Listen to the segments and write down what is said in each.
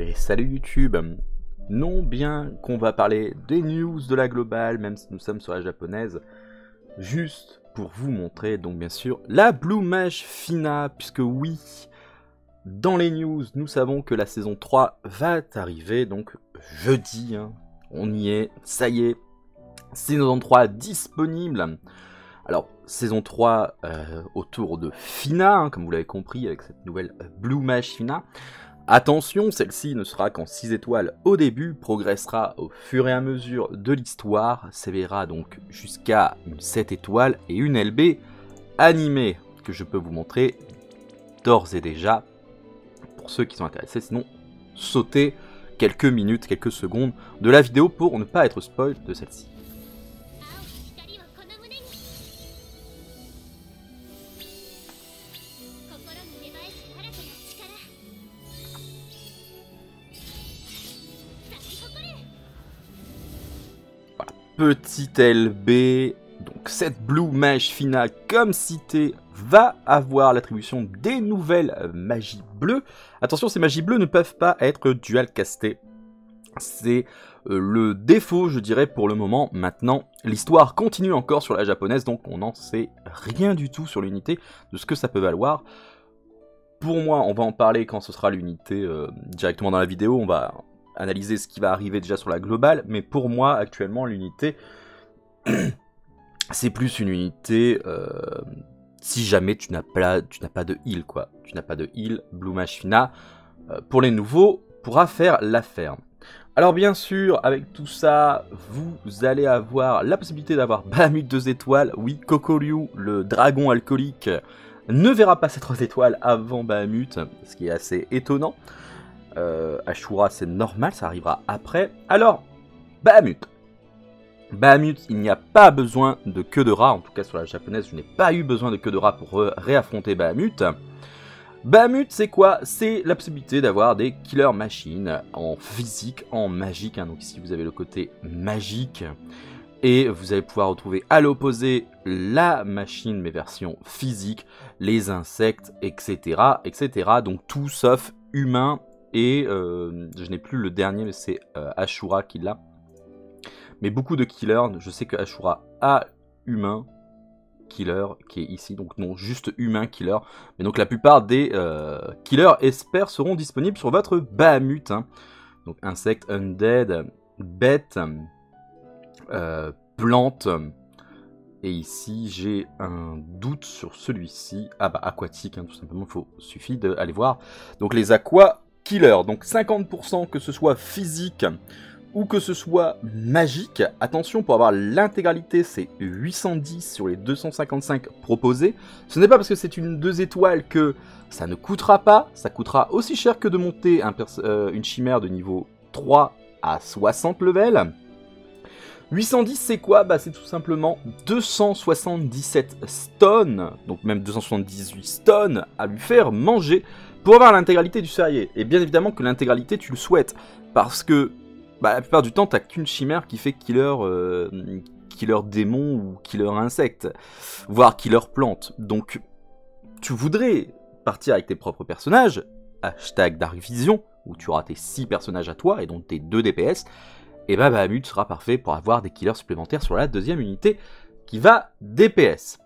Et salut YouTube. Non, bien qu'on va parler des news de la globale, même si nous sommes sur la japonaise, juste pour vous montrer donc bien sûr la Blue Mage Fina, puisque oui, dans les news, nous savons que la saison 3 va arriver, donc jeudi, hein, on y est, ça y est, saison 3 disponible. Alors, saison 3 autour de Fina, hein, comme vous l'avez compris avec cette nouvelle Blue Mage Fina. Attention, celle-ci ne sera qu'en 6 étoiles au début, progressera au fur et à mesure de l'histoire, s'éveillera donc jusqu'à une 7 étoiles et une LB animée, que je peux vous montrer d'ores et déjà, pour ceux qui sont intéressés, sinon sautez quelques minutes, quelques secondes de la vidéo pour ne pas être spoil de celle-ci. Petite LB, donc cette Blue Mage Fina, comme cité, va avoir l'attribution des nouvelles magies bleues. Attention, ces magies bleues ne peuvent pas être dual castées. C'est le défaut, je dirais, pour le moment. Maintenant, l'histoire continue encore sur la japonaise, donc on n'en sait rien du tout sur l'unité de ce que ça peut valoir. Pour moi, on va en parler quand ce sera l'unité directement dans la vidéo, on va analyser ce qui va arriver déjà sur la globale, mais pour moi actuellement l'unité c'est plus une unité si jamais tu n'as pas de heal, quoi, tu n'as pas de heal. Blue Mage Fina pour les nouveaux pourra faire l'affaire. Alors bien sûr, avec tout ça, vous allez avoir la possibilité d'avoir Bahamut 2 étoiles. Oui, Kokoryu, le dragon alcoolique, ne verra pas ses 3 étoiles avant Bahamut, ce qui est assez étonnant. Ashura, c'est normal, ça arrivera après. Alors, Bahamut, il n'y a pas besoin de queue de rat, en tout cas sur la japonaise, je n'ai pas eu besoin de queue de rat pour réaffronter Bahamut. Bahamut, c'est quoi? C'est la possibilité d'avoir des killer machines en physique, en magique, hein. Donc ici, vous avez le côté magique, et vous allez pouvoir retrouver à l'opposé la machine, mais version physique, les insectes, etc., etc. Donc tout sauf humain, et je n'ai plus le dernier, mais c'est Ashura qui l'a. Mais beaucoup de killers, je sais que Ashura a humain killer qui est ici, donc non, juste humain killer. Mais donc la plupart des killers espères seront disponibles sur votre Bahamut, hein. Donc insectes, undead, bêtes, plantes. Et ici, j'ai un doute sur celui-ci. Ah bah, aquatique, hein, tout simplement, il suffit d'aller voir. Donc les aqua killer, donc 50% que ce soit physique ou que ce soit magique. Attention, pour avoir l'intégralité, c'est 810 sur les 255 proposés. Ce n'est pas parce que c'est une 2 étoiles que ça ne coûtera pas. Ça coûtera aussi cher que de monter une chimère de niveau 3 à 60 levels. 810, c'est quoi? Bah, c'est tout simplement 277 stones, donc même 278 stones à lui faire manger pour avoir l'intégralité du salarié. Et bien évidemment que l'intégralité, tu le souhaites, parce que bah, la plupart du temps, t'as qu'une chimère qui fait killer démon ou killer insecte, voire killer plante. Donc, tu voudrais partir avec tes propres personnages, hashtag Dark Vision, où tu auras tes 6 personnages à toi, et donc tes 2 DPS, et bah Bahamut sera parfait pour avoir des killers supplémentaires sur la 2e unité qui va DPS.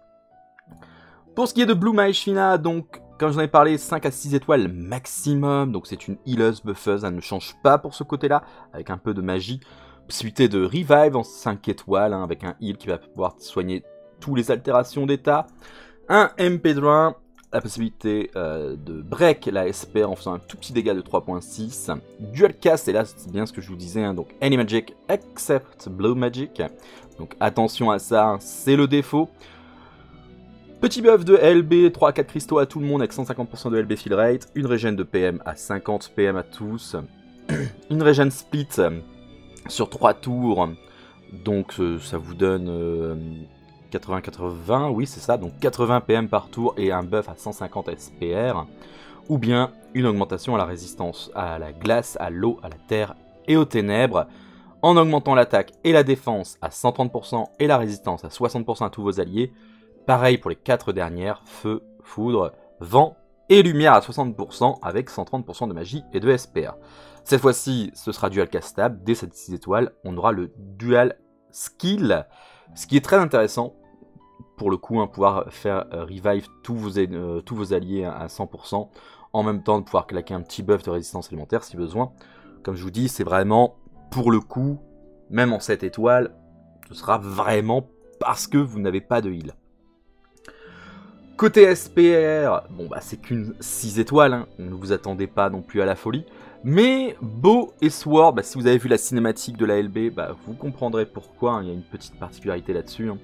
Pour ce qui est de Blue Mage Fina, donc comme j'en ai parlé, 5 à 6 étoiles maximum, donc c'est une healeuse buffeuse, elle ne change pas pour ce côté-là, avec un peu de magie, possibilité de revive en 5 étoiles, hein, avec un heal qui va pouvoir soigner tous les altérations d'état, un MP1, la possibilité de break la SP en faisant un tout petit dégât de 3.6. Dual cast, et là c'est bien ce que je vous disais, hein, donc any magic except blue magic. Donc attention à ça, hein, c'est le défaut. Petit buff de LB, 3 à 4 cristaux à tout le monde avec 150% de LB fill rate. Une régène de PM à 50 PM à tous. Une régène split sur 3 tours. Donc ça vous donne 80-80, oui c'est ça, donc 80 PM par tour et un buff à 150 SPR, ou bien une augmentation à la résistance, à la glace, à l'eau, à la terre et aux ténèbres, en augmentant l'attaque et la défense à 130% et la résistance à 60% à tous vos alliés, pareil pour les 4 dernières, feu, foudre, vent et lumière à 60% avec 130% de magie et de SPA. Cette fois-ci, ce sera dual castable. Dès 6 étoiles, on aura le dual skill, ce qui est très intéressant pour le coup, hein, pouvoir faire revive tous vos alliés à 100%, en même temps de pouvoir claquer un petit buff de résistance élémentaire si besoin. Comme je vous dis, c'est vraiment pour le coup, même en 7 étoiles, ce sera vraiment parce que vous n'avez pas de heal. Côté SPR, bon bah c'est qu'une 6 étoiles, hein, ne vous attendez pas non plus à la folie. Mais Beau et Sword, bah, si vous avez vu la cinématique de la LB, bah, vous comprendrez pourquoi, hein, il y a une petite particularité là-dessus. Hein.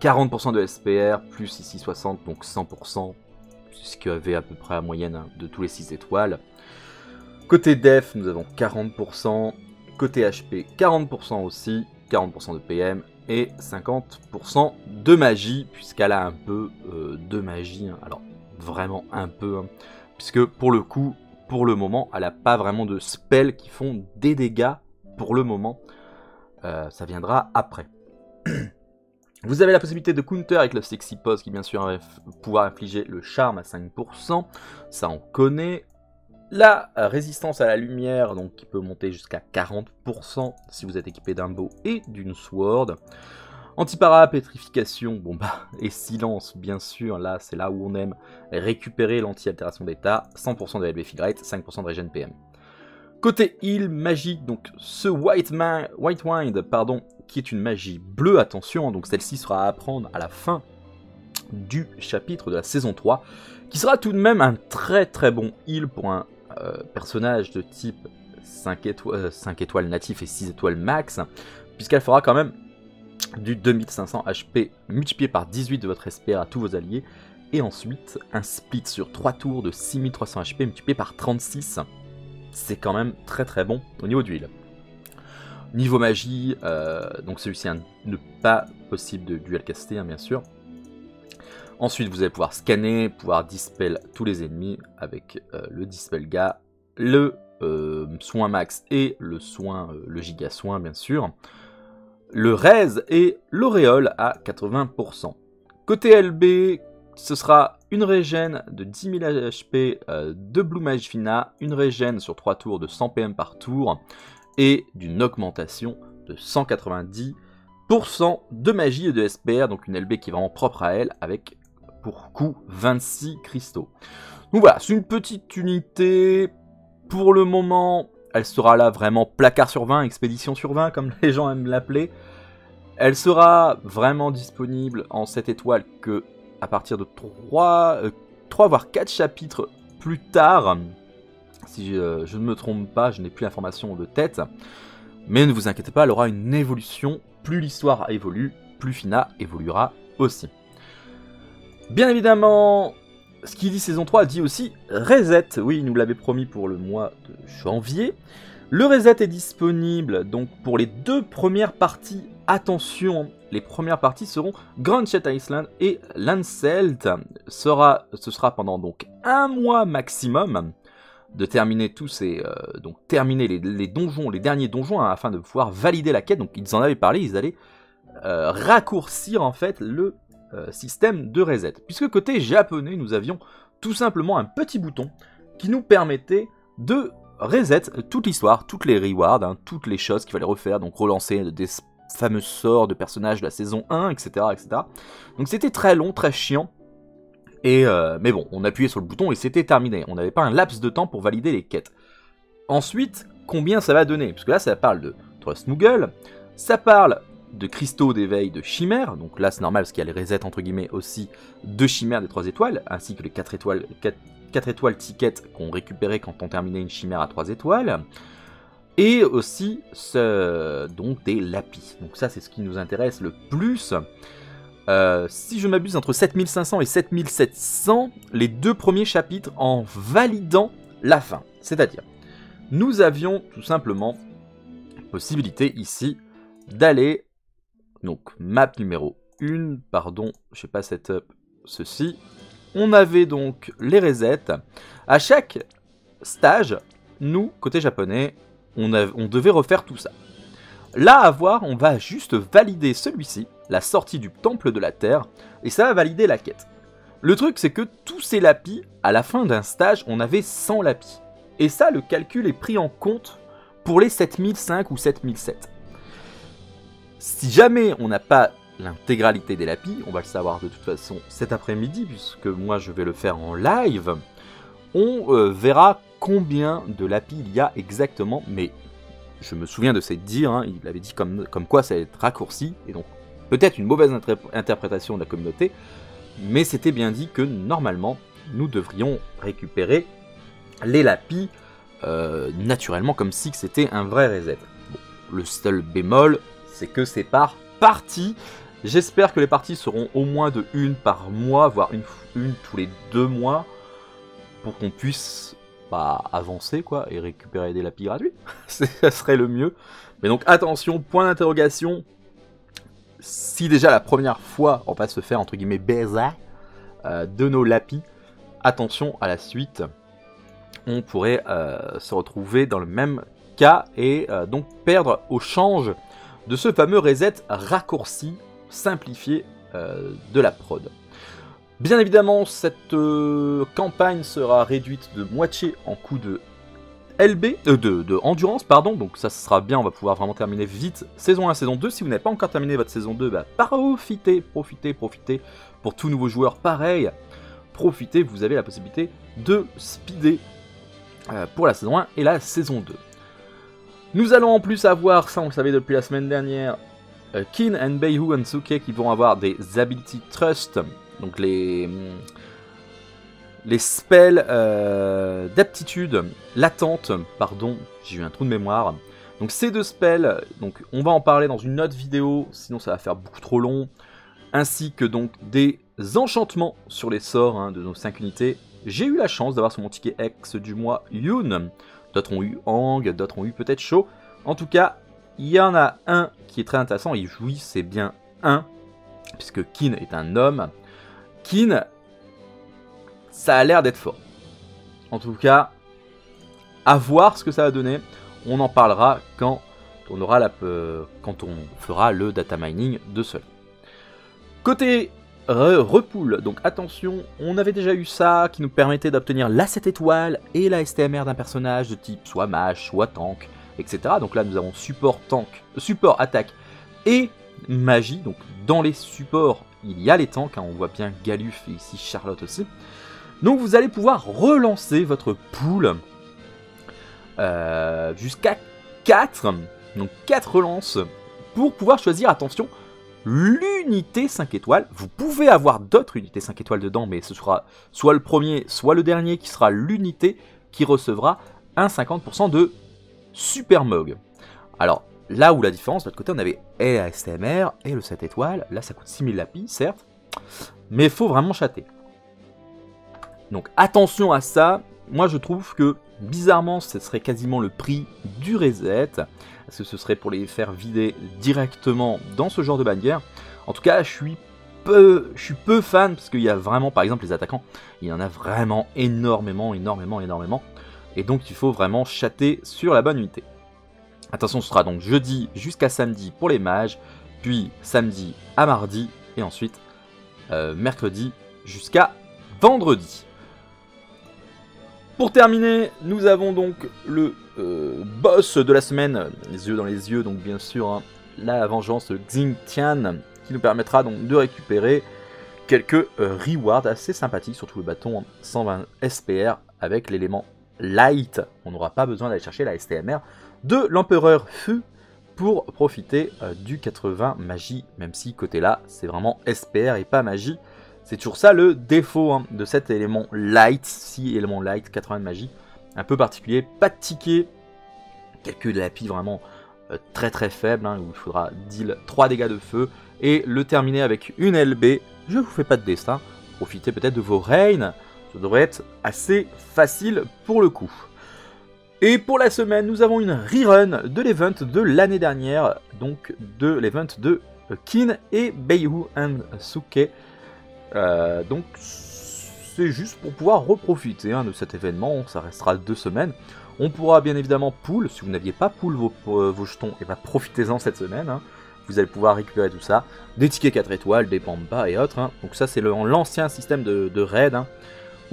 40% de SPR, plus ici 60, donc 100%, c'est ce qu'il y avait à peu près à moyenne hein, de tous les 6 étoiles. Côté Def, nous avons 40%, côté HP 40% aussi, 40% de PM et 50% de magie, puisqu'elle a un peu de magie, hein. Alors vraiment un peu, hein, puisque pour le coup, pour le moment, elle n'a pas vraiment de spells qui font des dégâts pour le moment, ça viendra après. Vous avez la possibilité de counter avec le Sexy Pose qui bien sûr va pouvoir infliger le charme à 5%, ça on connaît. La résistance à la lumière donc qui peut monter jusqu'à 40% si vous êtes équipé d'un bow et d'une sword. Antipara, pétrification, bon bah, et silence bien sûr, là c'est là où on aime récupérer l'anti-altération d'état, 100% de LB Fill Rate, 5% de Regen PM. Côté heal, magie, donc ce White Wind, pardon, qui est une magie bleue, attention, donc celle-ci sera à apprendre à la fin du chapitre de la saison 3, qui sera tout de même un très très bon heal pour un personnage de type 5 étoiles natif et 6 étoiles max, puisqu'elle fera quand même du 2500 HP multiplié par 18 de votre SPR à tous vos alliés, et ensuite un split sur 3 tours de 6300 HP multiplié par 36. C'est quand même très très bon au niveau d'huile. Niveau magie, donc celui-ci n'est pas possible de dual caster, hein, bien sûr. Ensuite, vous allez pouvoir scanner, pouvoir dispel tous les ennemis avec le dispel ga, le soin max et le giga soin, bien sûr. Le raise et l'auréole à 80%. Côté LB, ce sera une régène de 10 000 HP de Blue Mage Fina, une régène sur 3 tours de 100 PM par tour et d'une augmentation de 190% de magie et de SPR, donc une LB qui est vraiment propre à elle avec pour coup 26 cristaux. Donc voilà, c'est une petite unité. Pour le moment, elle sera là vraiment placard sur 20, expédition sur 20 comme les gens aiment l'appeler. Elle sera vraiment disponible en 7 étoiles que à partir de 3 voire 4 chapitres plus tard, si je ne me trompe pas, je n'ai plus l'information de tête, mais ne vous inquiétez pas, elle aura une évolution, plus l'histoire évolue, plus Fina évoluera aussi. Bien évidemment, ce qui dit saison 3 dit aussi reset, oui, il nous l'avait promis pour le mois de janvier. Le reset est disponible donc pour les 2 premières parties, attention, les premières parties seront Grand Shet Island et Land Selt. Ce sera pendant donc un mois maximum de terminer tous ces donc terminer les donjons, les derniers donjons, hein, afin de pouvoir valider la quête. Donc ils en avaient parlé, ils allaient raccourcir en fait le système de reset. Puisque côté japonais, nous avions tout simplement un petit bouton qui nous permettait de reset toute l'histoire, toutes les rewards, hein, toutes les choses qu'il fallait refaire, donc relancer des fameux sorts de personnages de la saison 1, etc. etc. Donc c'était très long, très chiant, et mais bon, on appuyait sur le bouton et c'était terminé. On n'avait pas un laps de temps pour valider les quêtes. Ensuite, combien ça va donner? Parce que là, ça parle de Trust Moogle, ça parle de cristaux d'éveil de chimère, donc là c'est normal parce qu'il y a les resets entre guillemets aussi de chimère des 3 étoiles, ainsi que les 4 étoiles tickets qu'on récupérait quand on terminait une chimère à 3 étoiles, et aussi donc des lapis. Donc ça c'est ce qui nous intéresse le plus. Si je m'abuse, entre 7500 et 7700, les 2 premiers chapitres en validant la fin. C'est-à-dire, nous avions tout simplement possibilité ici d'aller, donc map numéro 1, pardon, je sais pas, setup, ceci. On avait donc les resets. À chaque stage, nous, côté japonais, on devait refaire tout ça. Là, à voir, on va juste valider celui-ci, la sortie du Temple de la Terre, et ça va valider la quête. Le truc, c'est que tous ces lapis, à la fin d'un stage, on avait 100 lapis. Et ça, le calcul est pris en compte pour les 7005 ou 7007. Si jamais on n'a pas l'intégralité des lapis, on va le savoir de toute façon cet après-midi, puisque moi je vais le faire en live, on verra combien de lapis il y a exactement, mais je me souviens de ses dires, hein, il avait dit comme quoi ça allait être raccourci, et donc peut-être une mauvaise interprétation de la communauté, mais c'était bien dit que normalement nous devrions récupérer les lapis naturellement, comme si c'était un vrai reset. Bon, le seul bémol, c'est que c'est par partie. J'espère que les parties seront au moins de une par mois, voire une tous les 2 mois, pour qu'on puisse avancer quoi, et récupérer des lapis gratuits. Ça serait le mieux. Mais donc attention, point d'interrogation. Si déjà la première fois on va se faire entre guillemets baiser de nos lapis, attention à la suite. On pourrait se retrouver dans le même cas et donc perdre au change de ce fameux reset raccourci, simplifié de la prod. Bien évidemment, cette campagne sera réduite de moitié en coût de endurance, pardon, donc ça sera bien, on va pouvoir vraiment terminer vite saison 1, saison 2, si vous n'avez pas encore terminé votre saison 2, profitez, pour tout nouveau joueur pareil, profitez, vous avez la possibilité de speeder pour la saison 1 et la saison 2. Nous allons en plus avoir, ça on le savait depuis la semaine dernière, Kin and Beiyu and Suke qui vont avoir des Ability Trust, donc les spells d'aptitude, latente, pardon, j'ai eu un trou de mémoire. Donc ces deux spells, donc, on va en parler dans une autre vidéo, sinon ça va faire beaucoup trop long, ainsi que donc des enchantements sur les sorts hein, de nos 5 unités. J'ai eu la chance d'avoir sur mon ticket X du mois Yun. D'autres ont eu Hang, d'autres ont eu peut-être Chou. En tout cas, il y en a un qui est très intéressant, et oui, c'est bien un, puisque Kin est un homme. Kin, ça a l'air d'être fort. En tout cas, à voir ce que ça va donner. On en parlera quand on aura quand on fera le data mining de cela. Côté repool, donc attention, on avait déjà eu ça qui nous permettait d'obtenir la 7 étoiles et la STMR d'un personnage de type soit mage, soit tank, etc. Donc là nous avons support tank, support attaque et magie, donc dans les supports il y a les tanks, hein, on voit bien Galuf et ici Charlotte aussi. Donc vous allez pouvoir relancer votre pool jusqu'à 4, donc 4 relances pour pouvoir choisir, attention, l'unité 5 étoiles, vous pouvez avoir d'autres unités 5 étoiles dedans, mais ce sera soit le premier, soit le dernier qui sera l'unité qui recevra un 50% de super mog. Alors là où la différence, de l'autre côté on avait et la STMR et le 7 étoiles, là ça coûte 6000 lapis certes, mais il faut vraiment chatter. Donc attention à ça, moi je trouve que bizarrement ce serait quasiment le prix du reset. Parce que ce serait pour les faire vider directement dans ce genre de bannière. En tout cas, je suis peu fan, parce qu'il y a vraiment, par exemple, les attaquants, il y en a vraiment énormément. Et donc, il faut vraiment chatter sur la bonne unité. Attention, ce sera donc jeudi jusqu'à samedi pour les mages, puis samedi à mardi, et ensuite mercredi jusqu'à vendredi. Pour terminer, nous avons donc le boss de la semaine, les yeux dans les yeux, donc bien sûr, hein, la vengeance Xing Tian, qui nous permettra donc de récupérer quelques rewards assez sympathiques, surtout le bâton, hein, 120 SPR avec l'élément light. On n'aura pas besoin d'aller chercher la STMR de l'empereur Fu pour profiter du 80 magie, même si côté là, c'est vraiment SPR et pas magie. C'est toujours ça le défaut hein, de cet élément light, si élément light, 80 de magie, un peu particulier, pas de ticket, quelques lapis vraiment très faibles, hein, où il faudra deal 3 dégâts de feu, et le terminer avec une LB, je vous fais pas de destin, profitez peut-être de vos reigns, ça devrait être assez facile pour le coup. Et pour la semaine, nous avons une rerun de l'event de l'année dernière, donc de l'event de Kin et Beiyu and Suke. Donc c'est juste pour pouvoir reprofiter hein, de cet événement, ça restera 2 semaines. On pourra bien évidemment pool, si vous n'aviez pas pool vos jetons, et eh ben, profitez-en cette semaine hein. vous allez pouvoir récupérer tout ça. Des tickets 4 étoiles, des pampas et autres. Hein. Donc ça c'est l'ancien système de raid, hein,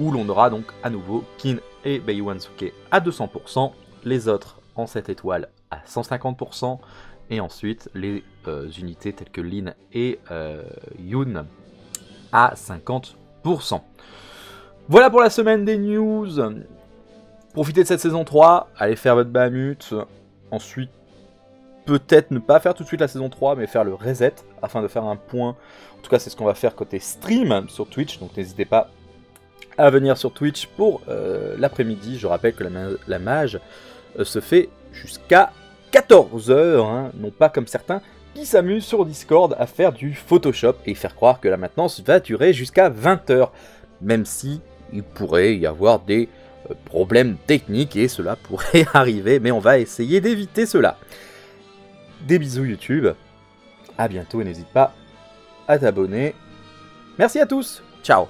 où l'on aura donc à nouveau Kin et Beiyu and Suke à 200%, les autres en 7 étoiles à 150%, et ensuite les unités telles que Lin et Yun à 50%. Voilà pour la semaine des news. Profitez de cette saison 3, allez faire votre Bahamut, ensuite peut-être ne pas faire tout de suite la saison 3, mais faire le reset, afin de faire un point, en tout cas c'est ce qu'on va faire côté stream sur Twitch, donc n'hésitez pas à venir sur Twitch pour l'après-midi. Je rappelle que la mage se fait jusqu'à 14 h, hein, non pas comme certains qui s'amusent sur Discord à faire du Photoshop et faire croire que la maintenance va durer jusqu'à 20 h, même si il pourrait y avoir des problèmes techniques et cela pourrait arriver, mais on va essayer d'éviter cela. Des bisous YouTube, à bientôt et n'hésite pas à t'abonner. Merci à tous, ciao.